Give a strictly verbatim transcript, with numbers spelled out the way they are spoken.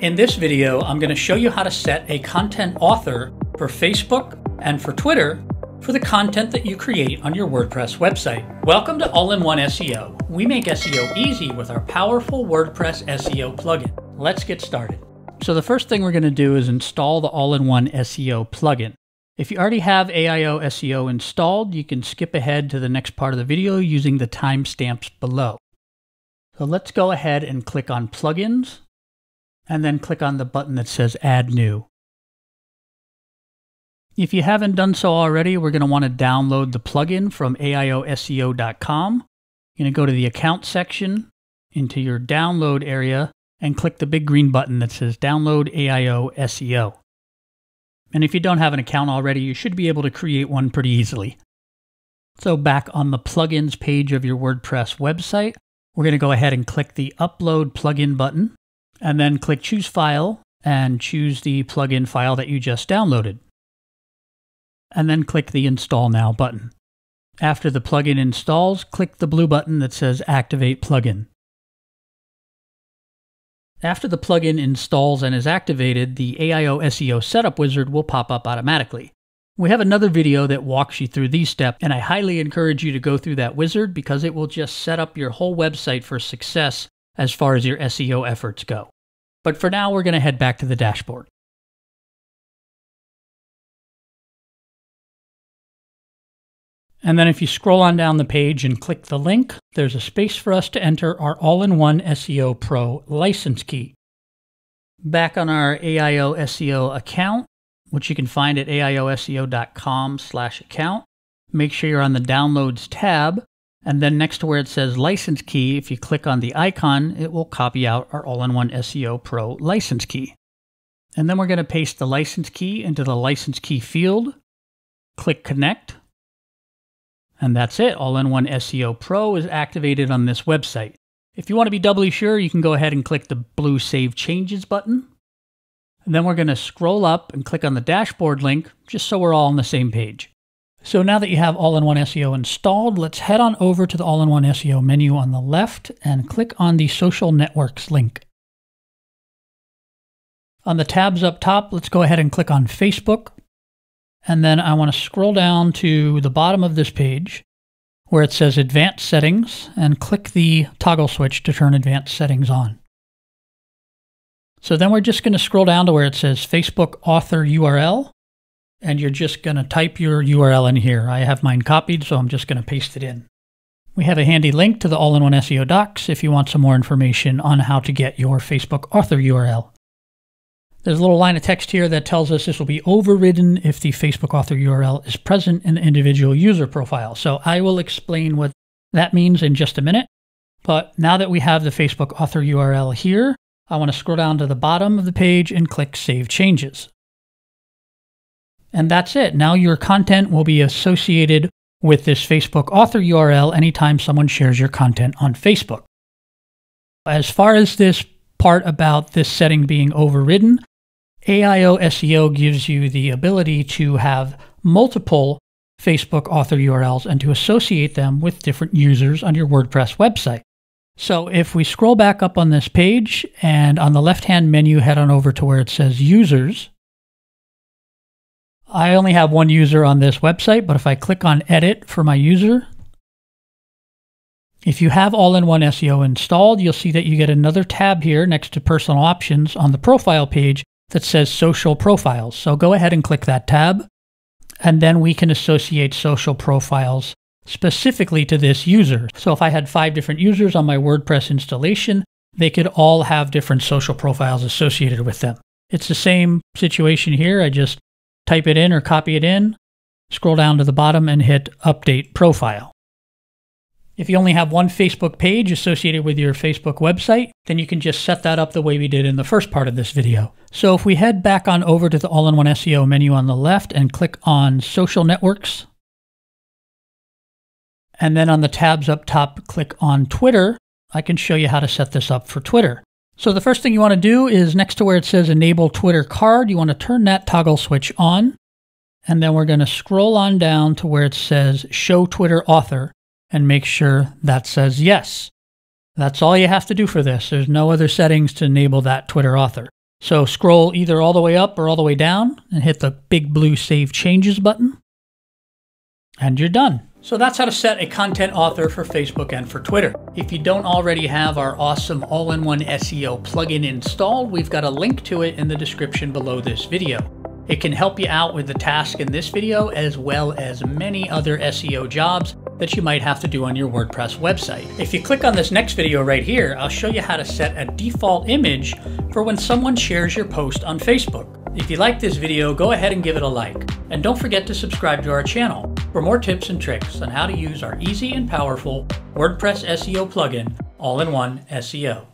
In this video, I'm going to show you how to set a content author for Facebook and for Twitter for the content that you create on your WordPress website. Welcome to All-in-One S E O. We make S E O easy with our powerful WordPress S E O plugin. Let's get started. So the first thing we're going to do is install the All-in-One S E O plugin. If you already have AIO SEO installed, you can skip ahead to the next part of the video using the timestamps below. So let's go ahead and click on Plugins, and then click on the button that says Add New. If you haven't done so already, we're going to want to download the plugin from A I O S E O dot com. You're going to go to the Account section, into your Download area, and click the big green button that says Download A I O S E O. And if you don't have an account already, you should be able to create one pretty easily. So back on the Plugins page of your WordPress website, we're going to go ahead and click the Upload Plugin button, and then click Choose File and choose the plugin file that you just downloaded. And then click the Install Now button. After the plugin installs, click the blue button that says Activate Plugin. After the plugin installs and is activated, the AIO S E O Setup Wizard will pop up automatically. We have another video that walks you through these steps, and I highly encourage you to go through that wizard because it will just set up your whole website for success as far as your S E O efforts go. But for now, we're going to head back to the dashboard. And then if you scroll on down the page and click the link, there's a space for us to enter our All-in-One S E O Pro license key. Back on our AIO S E O account, which you can find at A I O S E O dot com slash account, make sure you're on the Downloads tab. And then next to where it says license key, if you click on the icon, it will copy out our All-in-One S E O Pro license key. And then we're going to paste the license key into the license key field, click connect, and that's it. All-in-One S E O Pro is activated on this website. If you want to be doubly sure, you can go ahead and click the blue Save Changes button. And then we're going to scroll up and click on the dashboard link, just so we're all on the same page. So now that you have All-in-One S E O installed, let's head on over to the All-in-One S E O menu on the left and click on the Social Networks link. On the tabs up top, let's go ahead and click on Facebook. And then I want to scroll down to the bottom of this page where it says Advanced Settings and click the toggle switch to turn Advanced Settings on. So then we're just going to scroll down to where it says Facebook Author U R L. And you're just going to type your U R L in here. I have mine copied, so I'm just going to paste it in. We have a handy link to the All-in-One S E O docs if you want some more information on how to get your Facebook author U R L. There's a little line of text here that tells us this will be overridden if the Facebook author U R L is present in the individual user profile. So I will explain what that means in just a minute. But now that we have the Facebook author U R L here, I want to scroll down to the bottom of the page and click Save Changes. And that's it. Now your content will be associated with this Facebook author U R L anytime someone shares your content on Facebook. As far as this part about this setting being overridden, AIO S E O gives you the ability to have multiple Facebook author U R Ls and to associate them with different users on your WordPress website. So if we scroll back up on this page and on the left-hand menu, head on over to where it says Users. I only have one user on this website, but if I click on Edit for my user, if you have All-in-One S E O installed, you'll see that you get another tab here next to Personal Options on the Profile page that says Social Profiles. So go ahead and click that tab, and then we can associate social profiles specifically to this user. So if I had five different users on my WordPress installation, they could all have different social profiles associated with them. It's the same situation here. I just type it in or copy it in, scroll down to the bottom and hit Update Profile. If you only have one Facebook page associated with your Facebook website, then you can just set that up the way we did in the first part of this video. So if we head back on over to the All-in-One S E O menu on the left and click on Social Networks, and then on the tabs up top, click on Twitter, I can show you how to set this up for Twitter. So the first thing you want to do is next to where it says Enable Twitter Card, you want to turn that toggle switch on. And then we're going to scroll on down to where it says Show Twitter Author and make sure that says yes. That's all you have to do for this. There's no other settings to enable that Twitter Author. So scroll either all the way up or all the way down and hit the big blue Save Changes button, and you're done. So that's how to set a content author for Facebook and for Twitter. If you don't already have our awesome all-in-one S E O plugin installed, we've got a link to it in the description below this video. It can help you out with the task in this video, as well as many other S E O jobs that you might have to do on your WordPress website. If you click on this next video right here, I'll show you how to set a default image for when someone shares your post on Facebook. If you like this video, go ahead and give it a like. And don't forget to subscribe to our channel for more tips and tricks on how to use our easy and powerful WordPress S E O plugin, All-in-One S E O.